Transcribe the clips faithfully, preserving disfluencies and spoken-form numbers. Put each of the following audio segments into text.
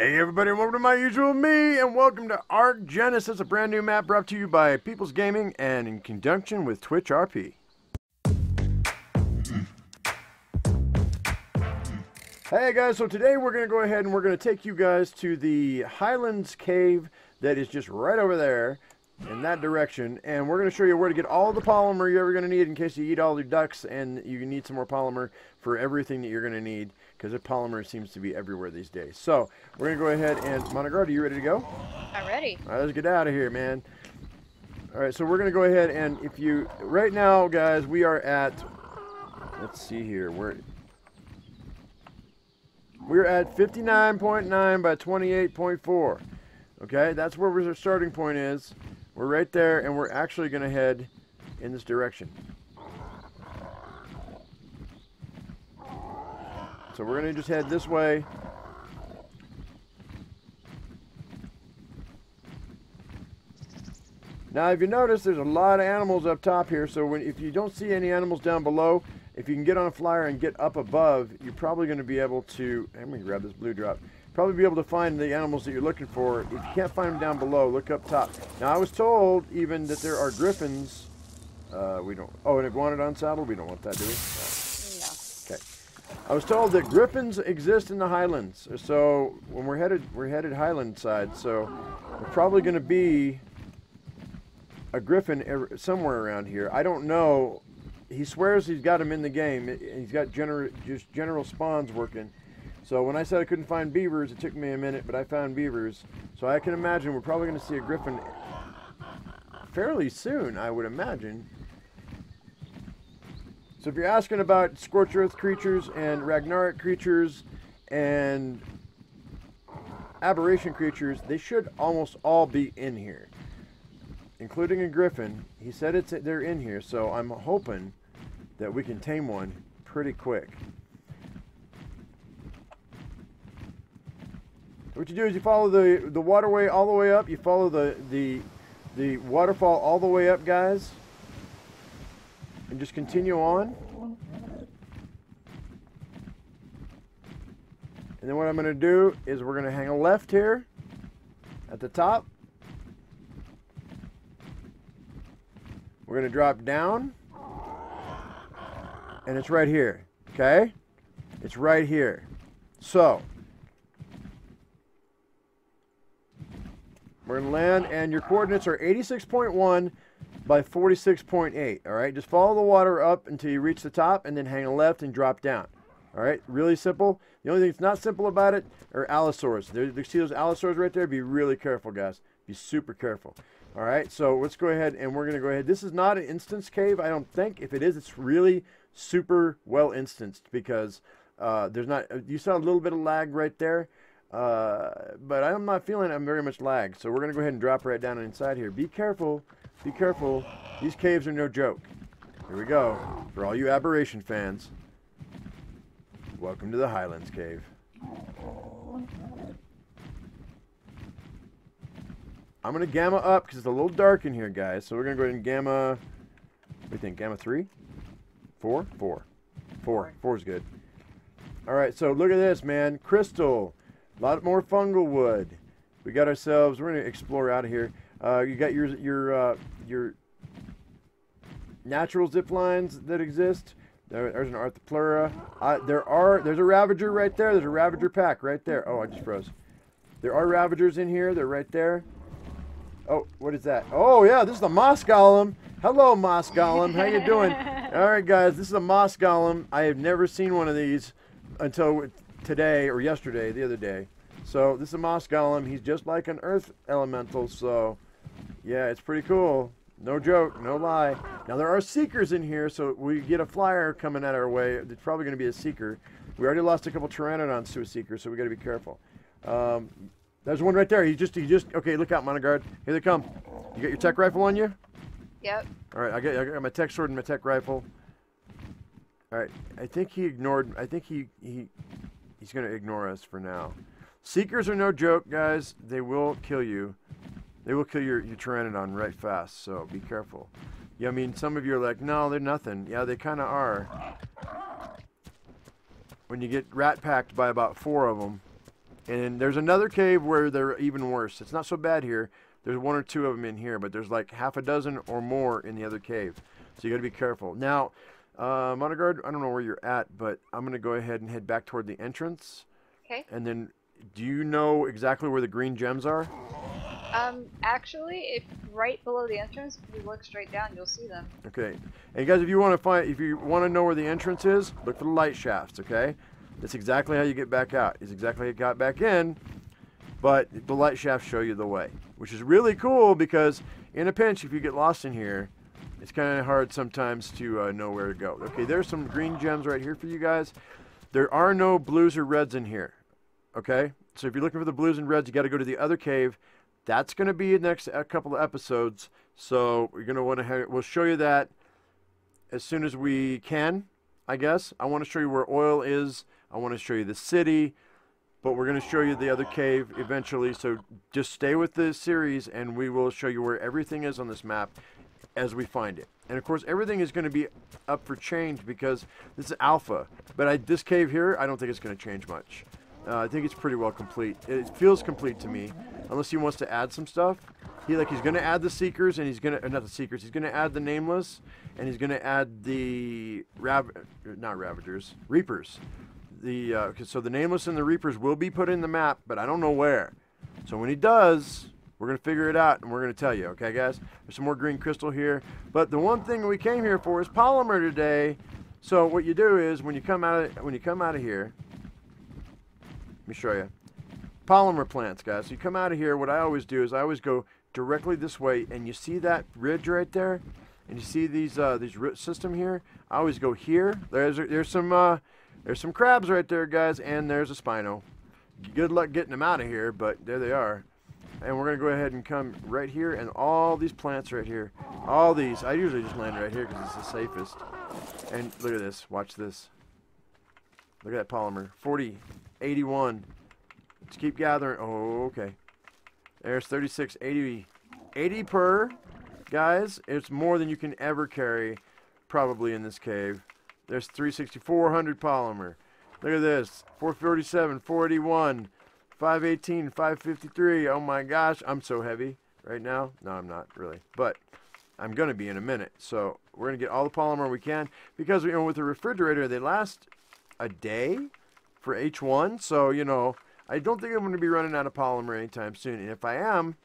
Hey everybody, welcome to my usual me, and welcome to Ark Genesis, a brand new map brought to you by People's Gaming and in conjunction with Twitch R P. Hey guys, so today we're going to go ahead and we're going to take you guys to the Highlands Cave that is just right over there in that direction, and we're going to show you where to get all the polymer you're ever going to need in case you eat all the ducks and you need some more polymer for everything that you're going to need. Because the polymer seems to be everywhere these days. So, we're going to go ahead and... Monoguard, are you ready to go? I'm ready. All right, let's get out of here, man. All right, so we're going to go ahead and if you... Right now, guys, we are at... Let's see here. We're, we're at fifty-nine point nine by twenty-eight point four. Okay, that's where our starting point is. We're right there, and we're actually going to head in this direction. So we're going to just head this way. Now, if you notice, there's a lot of animals up top here. So when, if you don't see any animals down below, if you can get on a flyer and get up above, you're probably going to be able to... I'm going to grab this blue drop. Probably be able to find the animals that you're looking for. If you can't find them down below, look up top. Now, I was told even that there are griffins. Uh, we don't... Oh, and iguanodon saddle? We don't want that, do we? I was told that griffins exist in the Highlands, so when we're headed, we're headed Highland side, so we're probably going to be a griffin somewhere around here. I don't know. He swears he's got him in the game. He's got gener just general spawns working. So when I said I couldn't find beavers, it took me a minute, but I found beavers. So I can imagine we're probably going to see a griffin fairly soon, I would imagine. So if you're asking about scorched earth creatures and Ragnaric creatures and aberration creatures, they should almost all be in here, including a griffin. He said it's they're in here, so I'm hoping that we can tame one pretty quick. What you do is you follow the the waterway all the way up. You follow the the the waterfall all the way up, guys. And just continue on. And then what I'm going to do is we're going to hang a left here at the top. We're going to drop down. And it's right here. Okay? It's right here. So, we're going to land and your coordinates are eighty-six point one. by forty-six point eight, all right? Just follow the water up until you reach the top and then hang a left and drop down, all right? Really simple. The only thing that's not simple about it are allosaurs. There, you see those allosaurs right there? Be really careful, guys. Be super careful, all right? So let's go ahead and we're going to go ahead. This is not an instance cave, I don't think. If it is, it's really super well instanced because uh, there's not, you saw a little bit of lag right there, uh, but I'm not feeling I'm very much lag. So we're going to go ahead and drop right down inside here. Be careful. Be careful. These caves are no joke. Here we go. For all you aberration fans, welcome to the Highlands Cave. I'm going to gamma up because it's a little dark in here, guys. So we're going to go ahead and gamma... What do you think? Gamma three? Four? Four. Four. Four is good. All right. So look at this, man. Crystal. A lot more fungal wood. We got ourselves... We're going to explore out of here. Uh, you got your your uh, your natural zip lines that exist. There, there's an Arthopleura. Uh, there are there's a Ravager right there. There's a Ravager pack right there. Oh, I just froze. There are Ravagers in here. They're right there. Oh, what is that? Oh yeah, this is the moss golem. Hello, moss golem. How you doing? All right, guys. This is a moss golem. I have never seen one of these until today or yesterday, the other day. So this is a moss golem. He's just like an earth elemental. So. Yeah, it's pretty cool. No joke, no lie. Now, there are seekers in here, so we get a flyer coming at our way. It's probably going to be a seeker. We already lost a couple pteranodons to a seeker, so we got to be careful. Um, there's one right there. He just, he just, okay, look out, Monoguard. Here they come. You got your tech rifle on you? Yep. All right, I got, I got my tech sword and my tech rifle. All right, I think he ignored, I think he, he he's going to ignore us for now. Seekers are no joke, guys. They will kill you. They will kill your, your pteranodon right fast, so be careful. Yeah, I mean, some of you are like, no, they're nothing. Yeah, they kind of are. When you get rat-packed by about four of them, And there's another cave where they're even worse. It's not so bad here. There's one or two of them in here, but there's like half a dozen or more in the other cave. So you got to be careful. Now, uh, Monoguard, I don't know where you're at, but I'm going to go ahead and head back toward the entrance. Okay. And then, do you know exactly where the green gems are? Um, actually, if right below the entrance, if you look straight down, you'll see them. Okay. And guys, if you want to find, if you want to know where the entrance is, look for the light shafts. Okay. That's exactly how you get back out. It's exactly how you got back in, but the light shafts show you the way, which is really cool because in a pinch, if you get lost in here, it's kind of hard sometimes to uh, know where to go. Okay, there's some green gems right here for you guys. There are no blues or reds in here, okay? So if you're looking for the blues and reds, you got to go to the other cave. That's going to be the next a couple of episodes, so we're going to want to have, we'll show you that as soon as we can, I guess. I want to show you where oil is. I want to show you the city, but we're going to show you the other cave eventually. So just stay with this series, and we will show you where everything is on this map as we find it. And of course, everything is going to be up for change because this is alpha. But I, this cave here, I don't think it's going to change much. Uh, I think it's pretty well complete. It feels complete to me, unless he wants to add some stuff. He like he's going to add the Seekers, and he's going to not the Seekers. He's going to add the Nameless, and he's going to add the Rav, not Ravagers, Reapers. The, uh, so the Nameless and the Reapers will be put in the map, but I don't know where. So when he does, we're going to figure it out, and we're going to tell you, okay, guys? There's some more green crystal here. But the one thing we came here for is polymer today. So what you do is when you come out of, when you come out of here, let me show you. Polymer plants, guys. So you come out of here, what I always do is I always go directly this way, and you see that ridge right there? And you see these uh, these root system here? I always go here. There's, there's some... Uh, There's some crabs right there, guys, and there's a Spino. Good luck getting them out of here, but there they are. And we're going to go ahead and come right here, and all these plants right here. All these. I usually just land right here because it's the safest. And look at this. Watch this. Look at that polymer. forty, eighty-one. Let's keep gathering. Oh, okay. There's thirty-six, eighty, eighty per, guys. It's more than you can ever carry probably in this cave. There's three sixty, four hundred polymer. Look at this, four forty-seven, four eighty-one, five eighteen, five fifty-three. Oh my gosh, I'm so heavy right now. No, I'm not really, but I'm gonna be in a minute. So we're gonna get all the polymer we can because you know, with the refrigerator, they last a day for H one. So, you know, I don't think I'm gonna be running out of polymer anytime soon. And if I am,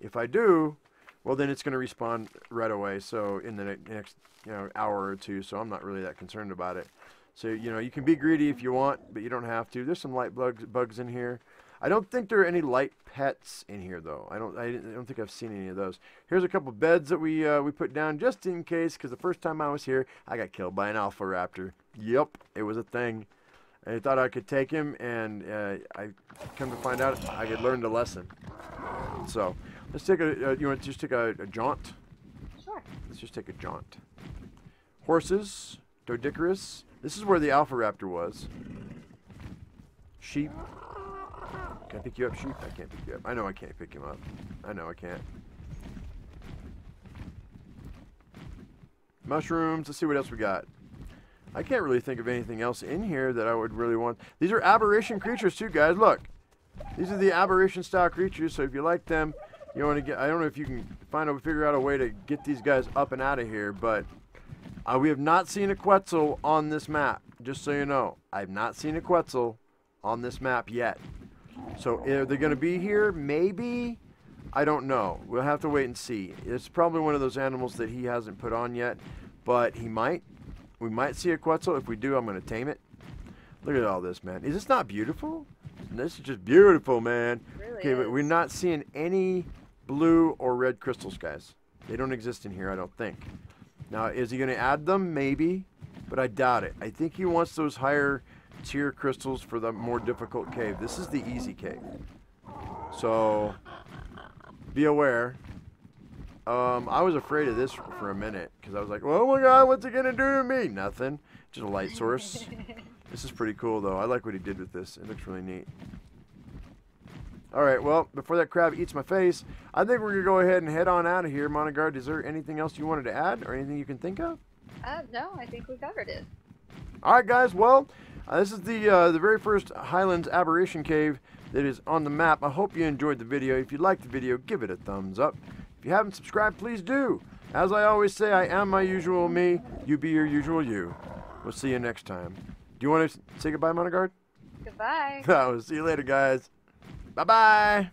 if I do, well, then it's going to respawn right away, so in the next you know, hour or two, so I'm not really that concerned about it. So, you know, you can be greedy if you want, but you don't have to. There's some light bugs, bugs in here. I don't think there are any light pets in here, though. I don't I don't think I've seen any of those. Here's a couple beds that we, uh, we put down just in case, because the first time I was here, I got killed by an alpha raptor. Yep, it was a thing. I thought I could take him, and uh, I come to find out I could learn the lesson. So... Let's take a, uh, you want to just take a, a jaunt? Sure. Let's just take a jaunt. Horses, Dodicarus. This is where the Alpha Raptor was. Sheep. Can I pick you up, sheep? I can't pick you up. I know I can't pick him up. I know I can't. Mushrooms. Let's see what else we got. I can't really think of anything else in here that I would really want. These are aberration creatures too, guys. Look. These are the aberration style creatures, so if you like them, you want to get? I don't know if you can find out, figure out a way to get these guys up and out of here, but uh, we have not seen a Quetzal on this map. Just so you know, I've not seen a Quetzal on this map yet. So are they going to be here? Maybe. I don't know. We'll have to wait and see. It's probably one of those animals that he hasn't put on yet, but he might. We might see a Quetzal. If we do, I'm going to tame it. Look at all this, man. Is this not beautiful? This is just beautiful, man. Really okay, but we're not seeing any blue or red crystals, guys. They don't exist in here, I don't think. Now, is he going to add them? Maybe, but I doubt it. I think he wants those higher tier crystals for the more difficult cave. This is the easy cave. So, be aware. Um, I was afraid of this for a minute because I was like, oh my God, what's it going to do to me? Nothing. Just a light source. This is pretty cool, though. I like what he did with this. It looks really neat. All right, well, before that crab eats my face, I think we're going to go ahead and head on out of here. Monoguard, is there anything else you wanted to add or anything you can think of? Uh, no, I think we covered it. All right, guys, well, Uh, this is the uh, the very first Highlands Aberration Cave that is on the map. I hope you enjoyed the video. If you liked the video, give it a thumbs up. If you haven't subscribed, please do. As I always say, I am my usual me. You be your usual you. We'll see you next time. Do you want to say goodbye, Monoguard? Goodbye. We'll see you later, guys. Bye-bye.